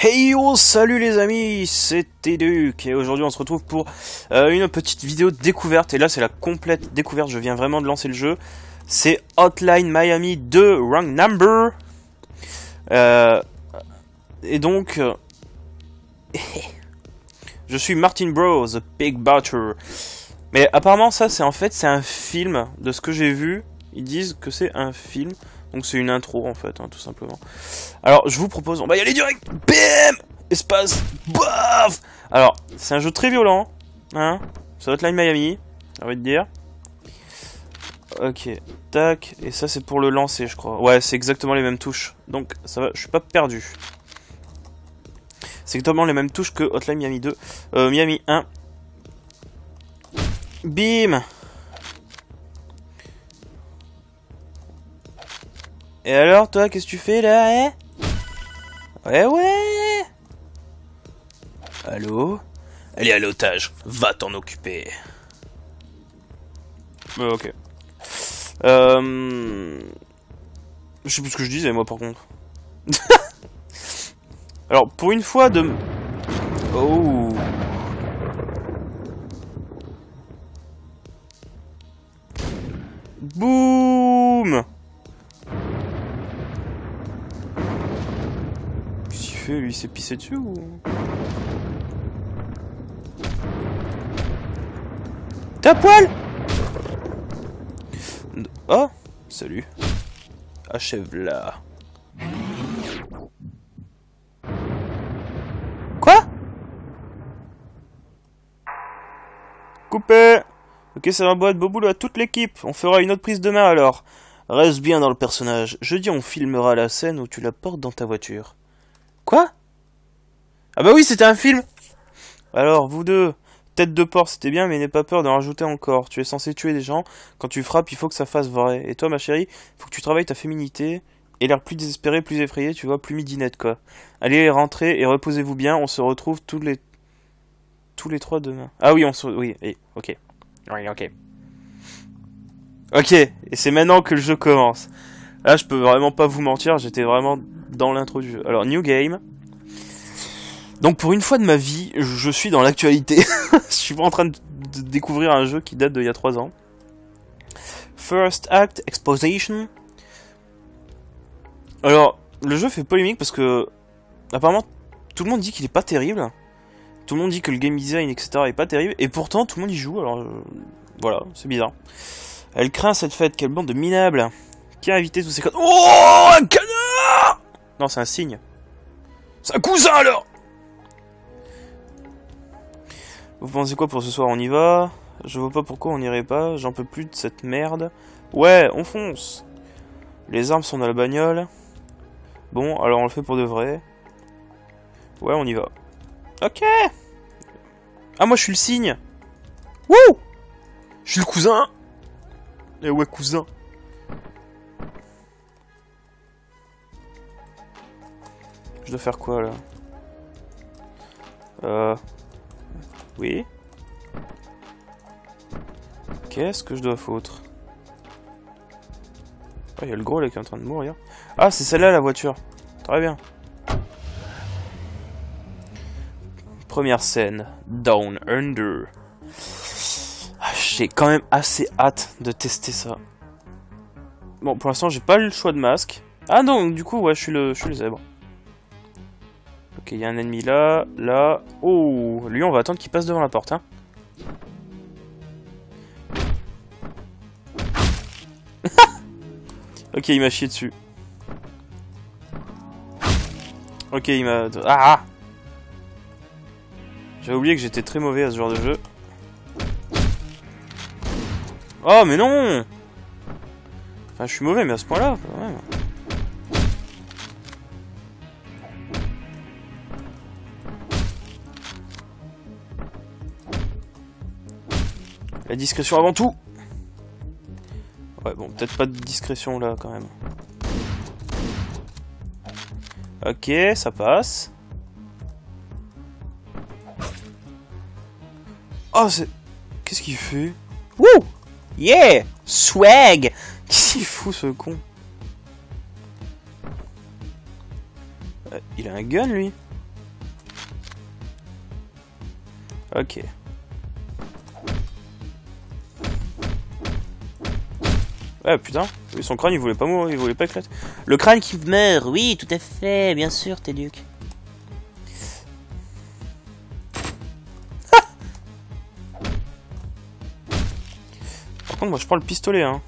Hey yo, salut les amis, c'est T-Duck et aujourd'hui on se retrouve pour une petite vidéo découverte. Et là c'est la complète découverte, je viens vraiment de lancer le jeu. C'est Hotline Miami 2: Wrong Number. Et donc, je suis Martin Bros, The Big Butcher. Mais apparemment ça c'est en fait un film, de ce que j'ai vu, ils disent que c'est un film. Donc c'est une intro en fait, hein, tout simplement. Alors je vous propose, on va y aller direct. BAM! Espace. Bof! Alors c'est un jeu très violent, hein. C'est Hotline Miami, j'ai envie de dire. Ok, tac. Et ça c'est pour le lancer je crois. Ouais, c'est exactement les mêmes touches. Donc ça va, je suis pas perdu. C'est exactement les mêmes touches que Hotline Miami 2. Miami 1. Bim! Et alors toi, qu'est-ce que tu fais là, hein? Ouais. Allô? Elle est à l'otage, va t'en occuper. Ok. Je sais plus ce que je disais moi par contre. Alors pour une fois de... Oh. Boum. Lui il s'est pissé dessus ou... T'as poil. Oh, salut. Achève-la. Quoi? Coupé. Ok, ça va, boîte, beau boulot à toute l'équipe. On fera une autre prise demain alors. Reste bien dans le personnage. Jeudi on filmera la scène où tu la portes dans ta voiture. Quoi? Ah bah oui, c'était un film. Alors, vous deux, tête de porc, c'était bien, mais n'aie pas peur d'en rajouter encore. Tu es censé tuer des gens. Quand tu frappes, il faut que ça fasse vrai. Et toi, ma chérie, faut que tu travailles ta féminité. Et l'air plus désespéré, plus effrayé, tu vois, plus midinette, quoi. Allez, rentrez et reposez-vous bien. On se retrouve tous les trois demain. Ah oui, on se... Oui, et... ok. Oui, ok. Ok, et c'est maintenant que le jeu commence. Là, je peux vraiment pas vous mentir, j'étais vraiment dans l'intro du jeu. Alors, New Game. Donc, pour une fois de ma vie, je suis dans l'actualité. Je suis pas en train de découvrir un jeu qui date d'il y a 3 ans. First Act Exposition. Alors, le jeu fait polémique parce que... Apparemment, tout le monde dit qu'il est pas terrible. Tout le monde dit que le game design, etc. est pas terrible. Et pourtant, tout le monde y joue, alors... Voilà, c'est bizarre. Elle craint cette fête, quelle bande de minables. Qui a invité tous ces codes? Oh, un canard! Non, c'est un cygne. C'est un cousin alors! Vous pensez quoi pour ce soir? On y va? Je vois pas pourquoi on irait pas, j'en peux plus de cette merde. Ouais, on fonce! Les armes sont dans la bagnole. Bon, alors on le fait pour de vrai. Ouais, on y va. Ok! Ah, moi je suis le cygne! Wouh! Je suis le cousin! Eh ouais, cousin! Je dois faire quoi là? Oui. Qu'est-ce que je dois foutre? Oh, il y a le gros là qui est en train de mourir. Ah, c'est celle-là la voiture. Très bien. Première scène. Down Under. Ah, j'ai quand même assez hâte de tester ça. Bon, pour l'instant, j'ai pas eu le choix de masque. Ah non, du coup, ouais, je suis le zèbre. Ok, il y a un ennemi là, là... Oh, lui, on va attendre qu'il passe devant la porte, hein. Ok, il m'a chié dessus. Ok, il m'a... Ah! J'avais oublié que j'étais très mauvais à ce genre de jeu. Oh, mais non! Enfin, je suis mauvais, mais à ce point-là, quand même... La discrétion avant tout. Ouais, bon, peut-être pas de discrétion là, quand même. Ok, ça passe. Oh, c'est... Qu'est-ce qu'il fait? Wouh! Yeah! Swag! Qu'est-ce qu'il fout, ce con? Il a un gun, lui. Ok. Ah putain, son crâne il voulait pas mourir, il voulait pas éclater. Le crâne qui meurt, oui tout à fait, bien sûr T-Duck. Ah par contre moi je prends le pistolet hein.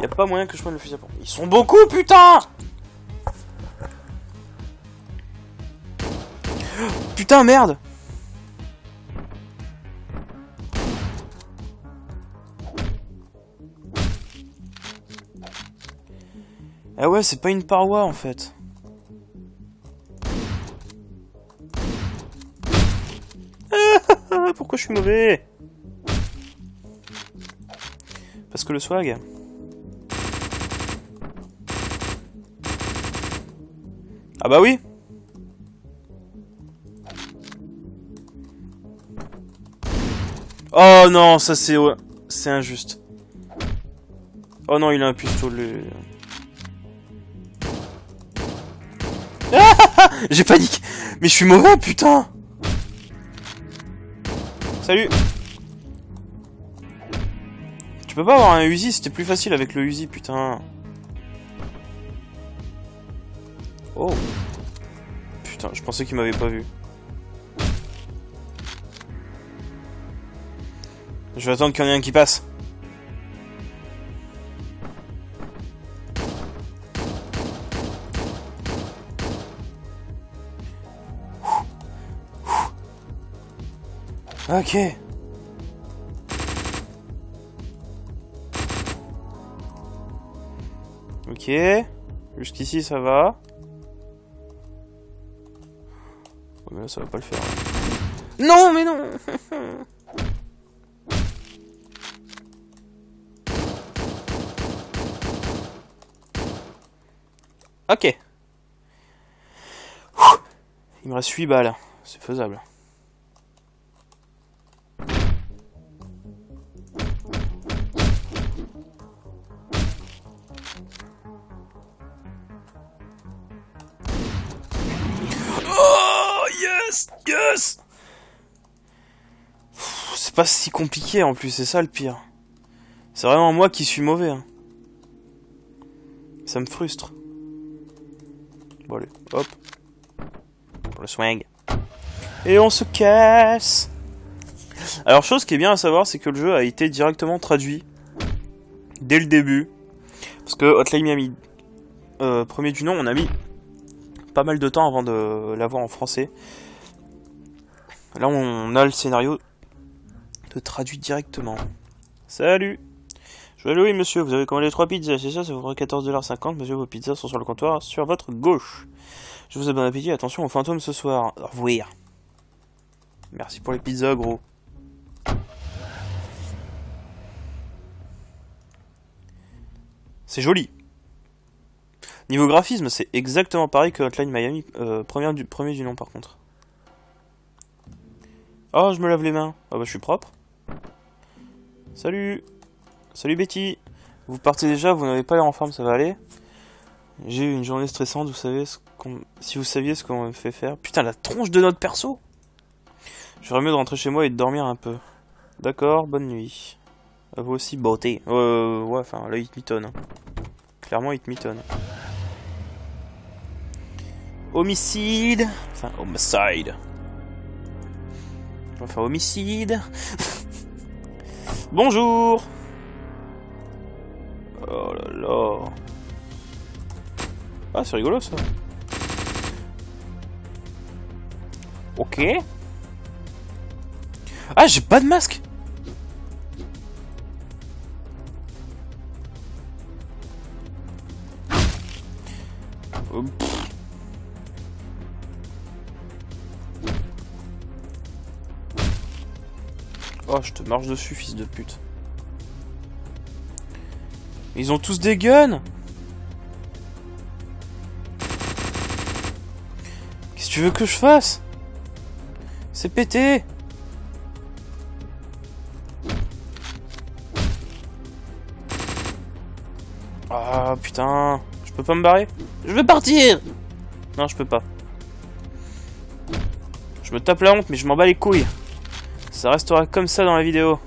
Y a pas moyen que je prenne le fusil à pompe. Ils sont beaucoup putain. Putain merde. Ah ouais, c'est pas une paroi en fait. Ah, pourquoi je suis mauvais? Parce que le swag. Ah bah oui. Oh non, ça c'est ouais, c'est injuste. Oh non, il a un pistolet. J'ai paniqué. Mais je suis mauvais, putain. Salut. Tu peux pas avoir un Uzi, c'était plus facile avec le Uzi, putain. Oh. Putain, je pensais qu'il m'avait pas vu. Je vais attendre qu'il y en ait un qui passe. Ok. Ok. Jusqu'ici ça va. Oh, mais là ça va pas le faire. Non mais non. Ok. Il me reste 8 balles. C'est faisable. Yes! C'est pas si compliqué en plus, c'est ça le pire. C'est vraiment moi qui suis mauvais. Hein. Ça me frustre. Bon allez, hop. Pour le swing. Et on se casse! Alors chose qui est bien à savoir, c'est que le jeu a été directement traduit. Dès le début. Parce que Hotline Miami, premier du nom, on a mis pas mal de temps avant de l'avoir en français. Là, on a le scénario de traduit directement. Salut! Joyeux Louis, monsieur, vous avez commandé 3 pizzas, c'est ça, ça vous fera 14,50 $. Monsieur, vos pizzas sont sur le comptoir, sur votre gauche. Je vous ai bon appétit, attention aux fantômes ce soir. Au revoir. Merci pour les pizzas, gros. C'est joli. Niveau graphisme, c'est exactement pareil que Hotline Miami, premier du nom, par contre. Oh, je me lave les mains. Ah bah, je suis propre. Salut. Salut, Betty. Vous partez déjà, vous n'avez pas l'air en forme, ça va aller. J'ai eu une journée stressante, vous savez ce qu'on... Si vous saviez ce qu'on me fait faire... Putain, la tronche de notre perso. J'aurais mieux de rentrer chez moi et de dormir un peu. D'accord, bonne nuit. À vous aussi, beauté. Ouais, enfin, là, il te mitonne. Clairement, il te mitonne. Homicide. Enfin, homicide. Enfin, homicide. Bonjour. Oh là là. Ah, c'est rigolo ça. Ok. Ah, j'ai pas de masque. Oh, je te marche dessus, fils de pute. Ils ont tous des guns. Qu'est-ce que tu veux que je fasse? C'est pété. Ah, putain. Je peux pas me barrer? Je veux partir. Non, je peux pas. Je me tape la honte, mais je m'en bats les couilles. Ça restera comme ça dans la vidéo.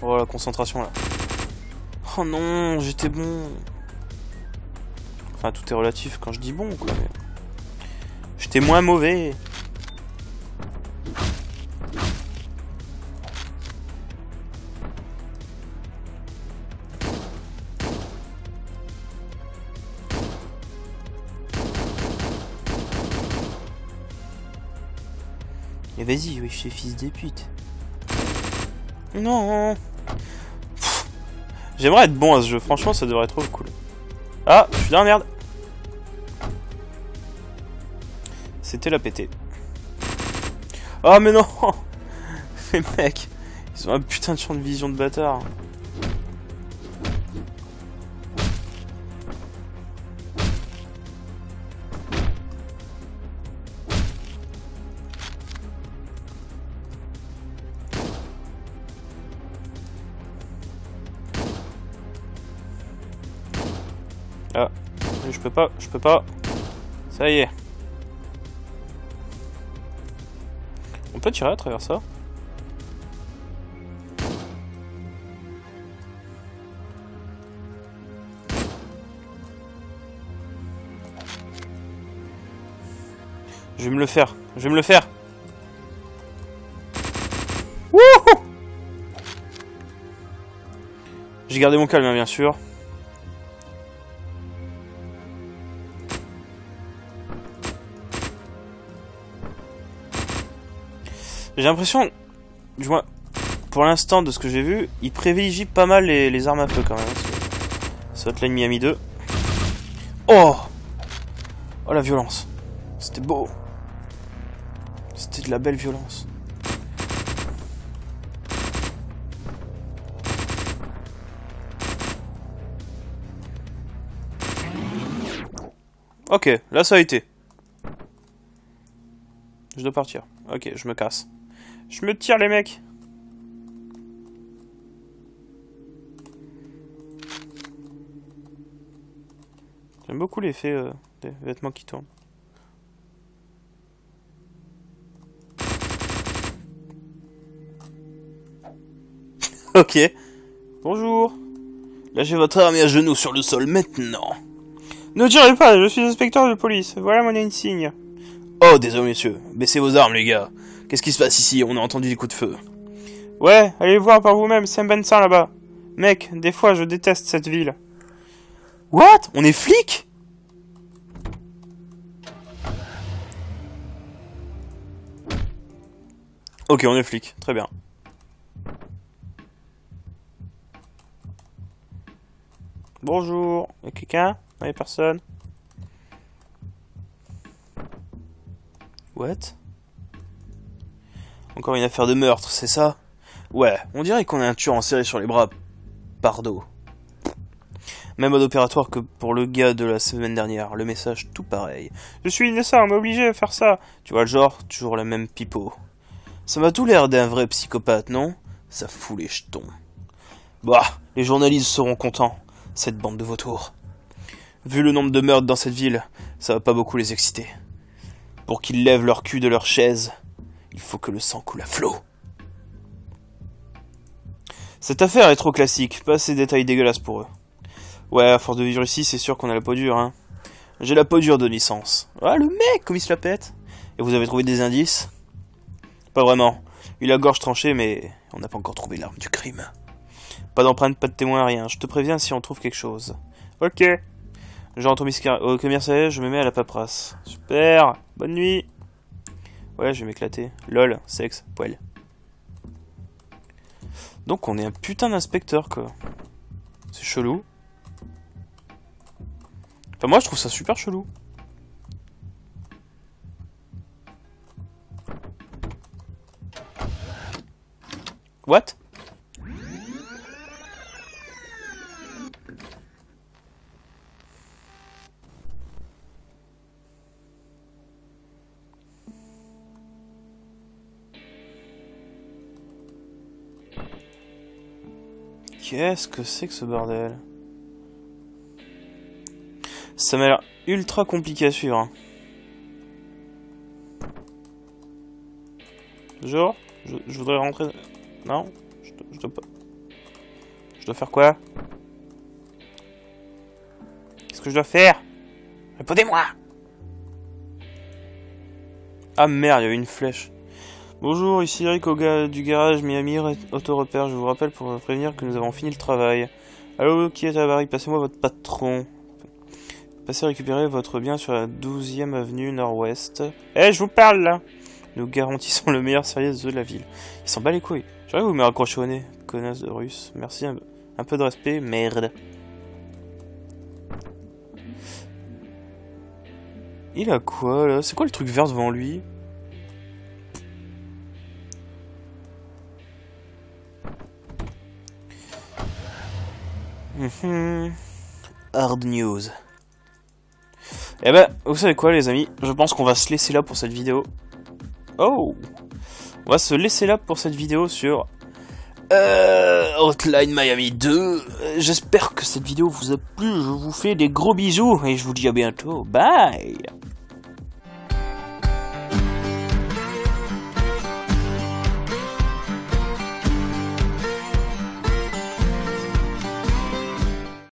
Oh la concentration là. Oh non, j'étais bon. Enfin, tout est relatif quand je dis bon quoi. Mais... j'étais moins mauvais. Et vas-y, oui, je suis fils des putes. Non. J'aimerais être bon à ce jeu, franchement ça devrait être trop cool. Ah, je suis dans la merde. C'était la pété. Oh mais non. Les mecs, ils ont un putain de champ de vision de bâtard. Ah, je peux pas. Ça y est. On peut tirer à travers ça. Je vais me le faire. Wouhou! J'ai gardé mon calme, hein, bien sûr. J'ai l'impression, du moins, pour l'instant de ce que j'ai vu, il privilégie pas mal les armes à feu quand même. Ça va être Hotline Miami 2. Oh! Oh la violence! C'était beau! C'était de la belle violence. Ok, là ça a été. Je dois partir. Ok, je me casse. Je me tire les mecs. J'aime beaucoup l'effet des vêtements qui tournent. Ok. Bonjour. Lâchez votre arme et à genoux sur le sol maintenant. Ne tirez pas, je suis inspecteur de police. Voilà mon insigne. Oh, désolé messieurs. Baissez vos armes les gars. Qu'est-ce qui se passe ici? On a entendu des coups de feu. Ouais, allez voir par vous-même, c'est Bensa là-bas. Mec, des fois je déteste cette ville. What? On est flics? Ok, on est flics, très bien. Bonjour, y'a quelqu'un? Non, y'a personne. What? Encore une affaire de meurtre, c'est ça? Ouais, on dirait qu'on a un tueur en série sur les bras. Pardo. Même mode opératoire que pour le gars de la semaine dernière. Le message tout pareil. Je suis innocent, on m'a obligé à faire ça. Tu vois le genre, toujours la même pipeau. Ça m'a tout l'air d'un vrai psychopathe, non? Ça fout les jetons. Bah, les journalistes seront contents. Cette bande de vautours. Vu le nombre de meurtres dans cette ville, ça va pas beaucoup les exciter. Pour qu'ils lèvent leur cul de leur chaise... il faut que le sang coule à flot. Cette affaire est trop classique, pas ces détails dégueulasses pour eux. Ouais, à force de vivre ici, c'est sûr qu'on a la peau dure, hein. J'ai la peau dure de licence. Ah, le mec, comme il se la pète. Et vous avez trouvé des indices? Pas vraiment. Il a gorge tranchée, mais on n'a pas encore trouvé l'arme du crime. Pas d'empreinte, pas de témoin, rien. Je te préviens si on trouve quelque chose. Ok. Je rentre au commerce, je me mets à la paperasse. Super, bonne nuit. Ouais, je vais m'éclater. Lol, sexe, poil. Donc on est un putain d'inspecteur, quoi. C'est chelou. Enfin, moi, je trouve ça super chelou. What? Qu'est-ce que c'est que ce bordel? Ça m'a l'air ultra compliqué à suivre. Bonjour, je voudrais rentrer... Non, je dois pas... Je dois faire quoi? Qu'est-ce que je dois faire? Répondez-moi! Ah merde, il y avait une flèche. Bonjour, ici Eric au gars du garage Miami Autorepère. Je vous rappelle pour vous prévenir que nous avons fini le travail. Allô, qui est à la barrique? Passez-moi votre patron. Passez récupérer votre bien sur la 12e avenue nord-ouest. Eh, je vous parle là! Nous garantissons le meilleur service de la ville. Ils s'en bat les couilles. J'aurais vous me raccrocher au nez, connasse de russe. Merci, un peu de respect, merde. Il a quoi là? C'est quoi le truc vert devant lui? Hard news. Eh ben, vous savez quoi les amis? Je pense qu'on va se laisser là pour cette vidéo. Oh! On va se laisser là pour cette vidéo sur Hotline Miami 2. J'espère que cette vidéo vous a plu. Je vous fais des gros bisous et je vous dis à bientôt. Bye!